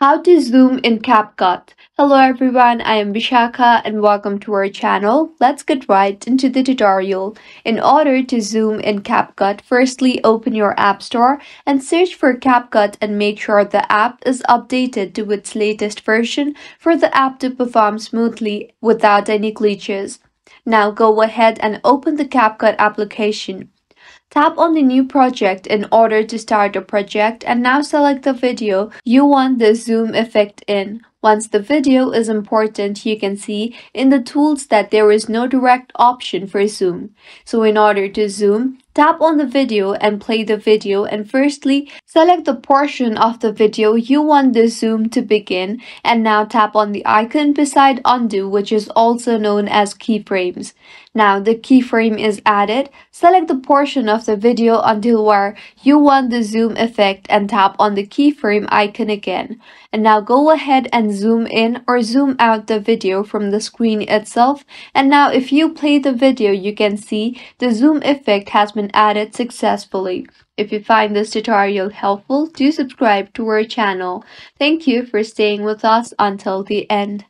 How to zoom in CapCut. Hello everyone, I am Bishaka and welcome to our channel. Let's get right into the tutorial. In order to zoom in CapCut, firstly open your app store and search for CapCut and make sure the app is updated to its latest version for the app to perform smoothly without any glitches. Now go ahead and open the CapCut application. Tap on the new project in order to start a project and now select the video you want the zoom effect in. Once the video is important, you can see in the tools that there is no direct option for zoom. So in order to zoom, tap on the video and play the video and firstly, select the portion of the video you want the zoom to begin and now tap on the icon beside undo, which is also known as keyframes. Now the keyframe is added. Select the portion of the video until where you want the zoom effect and tap on the keyframe icon again. And now go ahead and zoom in or zoom out the video from the screen itself. And now if you play the video, you can see the zoom effect has been added successfully. If you find this tutorial helpful, do subscribe to our channel. Thank you for staying with us until the end.